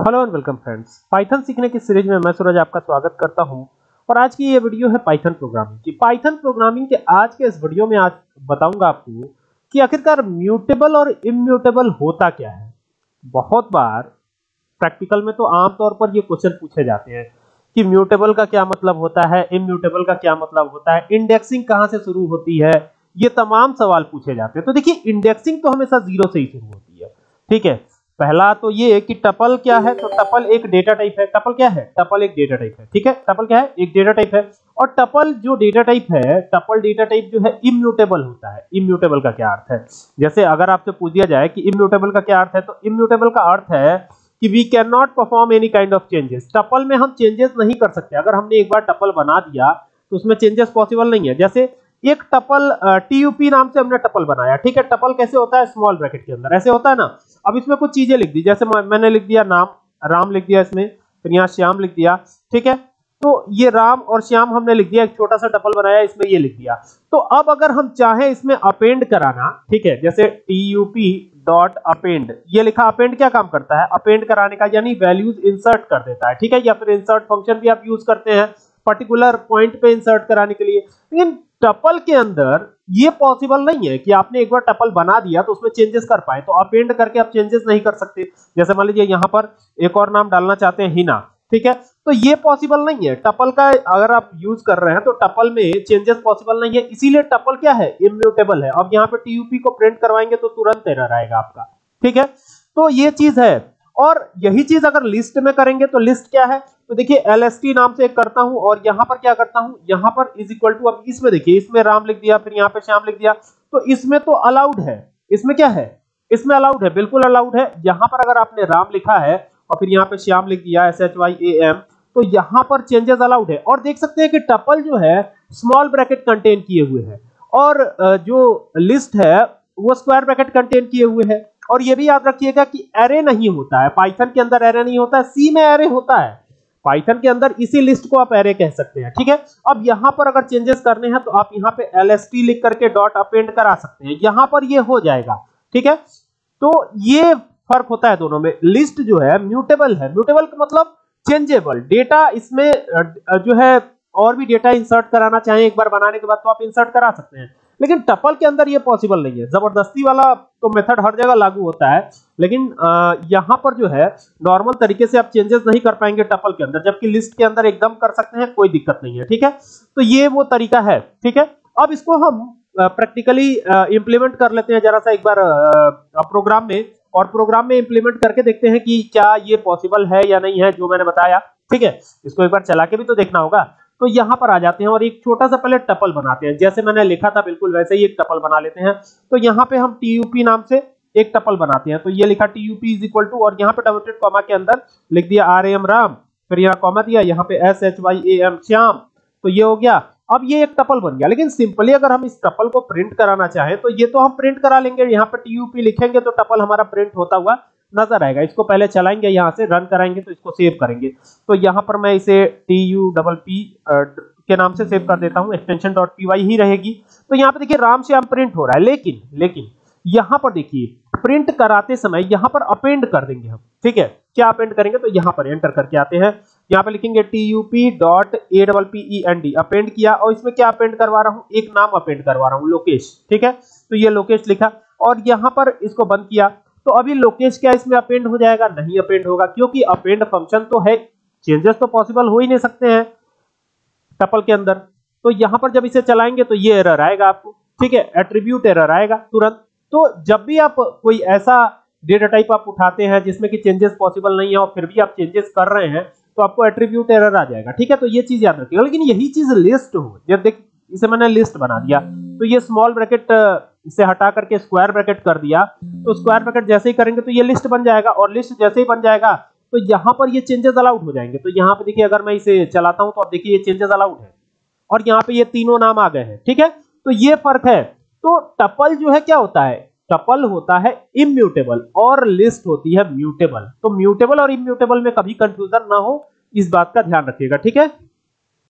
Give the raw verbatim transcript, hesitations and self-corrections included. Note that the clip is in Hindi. Hello and welcome friends, Python सीखने की सीरीज में मैं सूरज आपका स्वागत करता हूं। और आज की ये वीडियो है पाइथन प्रोग्रामिंग की। पाइथन प्रोग्रामिंग के आज के इस वीडियो में आज बताऊंगा आपको कि आखिरकार म्यूटेबल और इम्यूटेबल होता क्या है। बहुत बार प्रैक्टिकल में तो आमतौर पर ये क्वेश्चन पूछे जाते हैं कि म्यूटेबल का क्या मतलब होता है, इम्यूटेबल का क्या मतलब होता है, इंडेक्सिंग कहाँ से शुरू होती है, ये तमाम सवाल पूछे जाते हैं। तो देखिए, इंडेक्सिंग तो हमेशा जीरो से ही शुरू होती है, ठीक है। पहला तो ये कि टपल क्या है, तो टपल एक डेटा टाइप है। टपल क्या है? टपल एक डेटा टाइप है, ठीक है। टपल क्या है? एक डेटा टाइप है। और टपल जो डेटा टाइप है, टपल डेटा टाइप जो है इम्यूटेबल होता है। इम्यूटेबल का क्या अर्थ है? जैसे अगर आपसे पूछ दिया जाए कि इम्यूटेबल का क्या अर्थ है, तो इम्यूटेबल का अर्थ है कि we can not perform any kind of changes. Tuple में हम चेंजेस नहीं कर सकते। अगर हमने एक बार टपल बना दिया तो उसमें चेंजेस पॉसिबल नहीं है। जैसे एक टपल टीयूपी नाम से हमने टपल बनाया, ठीक है। टपल कैसे होता है? स्मॉल ब्रैकेट के अंदर ऐसे होता है ना। अब इसमें कुछ चीजें लिख दी, जैसे मैंने लिख दिया नाम, राम लिख दिया इसमें, फिर यहाँ श्याम लिख दिया, ठीक है। तो ये राम और श्याम हमने लिख दिया, एक छोटा सा टपल बनाया, इसमें ये लिख दिया। तो अब अगर हम चाहें इसमें अपेंड कराना, ठीक है, जैसे टीयूपी डॉट अपेंड, ये लिखा। अपेंड क्या काम करता है? अपेंड कराने का, यानी वैल्यूज इंसर्ट कर देता है, ठीक है। या फिर इंसर्ट फंक्शन भी आप यूज करते हैं पर्टिकुलर पॉइंट पे इंसर्ट कराने के लिए। लेकिन टपल के अंदर ये पॉसिबल नहीं है कि आपने एक बार टपल बना दिया तो उसमें चेंजेस कर पाए। तो अपेंड करके आप चेंजेस नहीं कर सकते। जैसे मान लीजिए यहाँ पर एक और नाम डालना चाहते हैं, हिना, ठीक है। तो ये पॉसिबल नहीं है। टपल का अगर आप यूज कर रहे हैं तो टपल में चेंजेस पॉसिबल नहीं है, इसीलिए टपल क्या है? इम्यूटेबल है। अब यहाँ पे टीयूपी को प्रिंट करवाएंगे तो तुरंत एरर आएगा आपका, ठीक है। तो ये चीज है। और यही चीज अगर लिस्ट में करेंगे तो लिस्ट क्या है? तो देखिए एलएसटी नाम से एक करता हूं और यहां पर क्या करता हूं, यहां पर इज इक्वल टू। अब इसमें देखिए, इसमें राम लिख दिया, फिर यहाँ पे श्याम लिख दिया, तो इसमें तो अलाउड है। इसमें क्या है? इसमें अलाउड है, बिल्कुल अलाउड है। यहाँ पर अगर आपने राम लिखा है और फिर यहाँ पे श्याम लिख दिया, S H Y A M, तो यहाँ पर चेंजेस अलाउड है। और देख सकते हैं कि टपल जो है स्मॉल ब्रैकेट कंटेन किए हुए है और जो लिस्ट है वो स्क्वायर ब्रैकेट कंटेन किए हुए है। और ये भी याद रखिएगा कि एरे नहीं होता है पाइथन के अंदर, एरे नहीं होता है, सी में एरे होता है। पाइथन के अंदर इसी लिस्ट को आप एरे कह सकते हैं, ठीक है। अब यहाँ पर अगर चेंजेस करने हैं तो आप यहाँ पे lst लिख करके डॉट अपेंड करा सकते हैं, यहाँ पर ये हो जाएगा, ठीक है। तो ये फर्क होता है दोनों में। लिस्ट जो है म्यूटेबल है। म्यूटेबल का मतलब चेंजेबल। डेटा इसमें जो है और भी डेटा इंसर्ट कराना चाहें एक बार बनाने के बाद तो आप इंसर्ट करा सकते हैं। लेकिन टपल के अंदर ये पॉसिबल नहीं है। जबरदस्ती वाला तो मेथड हर जगह लागू होता है, लेकिन यहाँ पर जो है नॉर्मल तरीके से आप चेंजेस नहीं कर पाएंगे टपल के अंदर, जबकि लिस्ट के अंदर एकदम कर सकते हैं, कोई दिक्कत नहीं है, ठीक है। तो ये वो तरीका है, ठीक है। अब इसको हम प्रैक्टिकली इम्प्लीमेंट कर लेते हैं जरा सा एक बार प्रोग्राम में, और प्रोग्राम में इम्प्लीमेंट करके देखते हैं कि क्या ये पॉसिबल है या नहीं है जो मैंने बताया, ठीक है। इसको एक बार चला के भी तो देखना होगा। तो यहाँ पर आ जाते हैं और एक छोटा सा पहले टपल बनाते हैं। जैसे मैंने लिखा था बिल्कुल वैसे ही एक टपल बना लेते हैं। तो यहाँ पे हम टीयूपी नाम से एक टपल बनाते हैं। तो ये लिखा टीयूपी इज इक्वल टू, और यहाँ पे डबल कॉमा के अंदर लिख दिया आर एम राम, फिर यहाँ कॉमा दिया, यहाँ पे S H Y A M Shyam, तो ये हो गया। अब ये एक टपल बन गया। लेकिन सिंपली अगर हम इस टपल को प्रिंट कराना चाहें तो ये तो हम प्रिंट करा लेंगे। यहाँ पे टीयूपी लिखेंगे तो टपल हमारा प्रिंट होता हुआ नजर आएगा। इसको पहले चलाएंगे, यहाँ से रन कराएंगे तो इसको सेव करेंगे। तो यहाँ पर मैं इसे टी यू डबल पी के नाम से सेव कर देता हूँ, एक्सटेंशन डॉट पी वाई ही रहेगी। तो यहाँ पे देखिए राम श्याम प्रिंट हो रहा है, लेकिन लेकिन यहाँ पर देखिए प्रिंट कराते समय यहाँ पर अपेंड कर देंगे हम, ठीक है। क्या अपेंड करेंगे? तो यहाँ पर एंटर करके आते हैं, यहाँ पे लिखेंगे T U P dot A double P E N D, append किया। और इसमें क्या अपेंड करवा रहा हूँ? एक नाम अपेंड करवा रहा हूँ, लोकेश, ठीक है। तो ये लोकेश लिखा और यहाँ पर इसको बंद किया। तो अभी लोकेश क्या इसमें अपेंड हो जाएगा? नहीं अपेंड होगा, क्योंकि अपेंड फंक्शन तो है, चेंजेस तो पॉसिबल हो ही नहीं सकते हैं टपल के अंदर। तो यहां पर जब इसे चलाएंगे तो ये एरर आएगा आपको, ठीक है, एट्रीब्यूट एरर आएगा तुरंत। तो जब भी आप कोई ऐसा डेटा टाइप आप उठाते हैं जिसमें कि चेंजेस पॉसिबल नहीं है और फिर भी आप चेंजेस कर रहे हैं तो आपको एट्रीब्यूट एरर आ जाएगा, ठीक है। तो ये चीज याद रखिएगा। लेकिन यही चीज लिस्ट हो, जब देख इसे मैंने लिस्ट बना दिया तो ये स्मॉल ब्रैकेट इसे हटा करके स्क्वायर ब्रैकेट कर दिया, तो स्क्वायर ब्रैकेट जैसे ही करेंगे तो ये लिस्ट बन जाएगा। और लिस्ट जैसे ही बन जाएगा तो यहाँ पर ये चेंजेस अलाउड हो जाएंगे। तो यहाँ पे देखिए अगर मैं इसे चलाता हूँ तो आप देखिए ये चेंजेस अलाउड है और यहाँ पे ये तीनों नाम आ गए हैं, ठीक है। तो ये फर्क है। तो टपल जो है क्या होता है? टपल होता है इम्यूटेबल और लिस्ट होती है म्यूटेबल। तो म्यूटेबल और इम्यूटेबल में कभी कंफ्यूजन ना हो, इस बात का ध्यान रखिएगा, ठीक है।